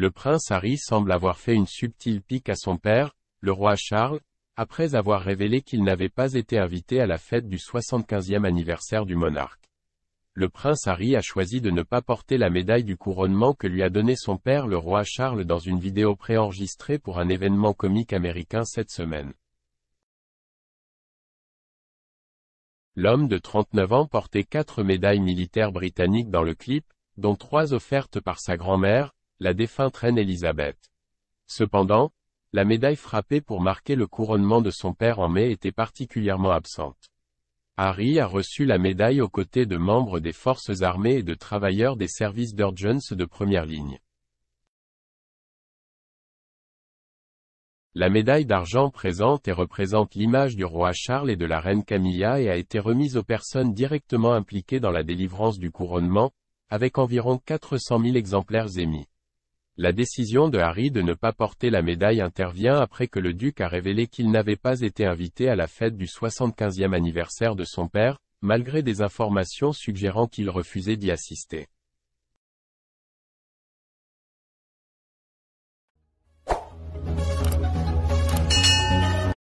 le prince Harry semble avoir fait une subtile pique à son père, le roi Charles, après avoir révélé qu'il n'avait pas été invité à la fête du 75e anniversaire du monarque. Le prince Harry a choisi de ne pas porter la médaille du couronnement que lui a donnée son père le roi Charles dans une vidéo préenregistrée pour un événement comique américain cette semaine. L'homme de 39 ans portait 4 médailles militaires britanniques dans le clip, dont 3 offertes par sa grand-mère, la défunte reine Elizabeth. Cependant, la médaille frappée pour marquer le couronnement de son père en mai était particulièrement absente. Harry a reçu la médaille aux côtés de membres des forces armées et de travailleurs des services d'urgence de première ligne. La médaille d'argent présente et représente l'image du roi Charles et de la reine Camilla et a été remise aux personnes directement impliquées dans la délivrance du couronnement, avec environ 400 000 exemplaires émis. La décision de Harry de ne pas porter la médaille intervient après que le duc a révélé qu'il n'avait pas été invité à la fête du 75e anniversaire de son père, malgré des informations suggérant qu'il refusait d'y assister.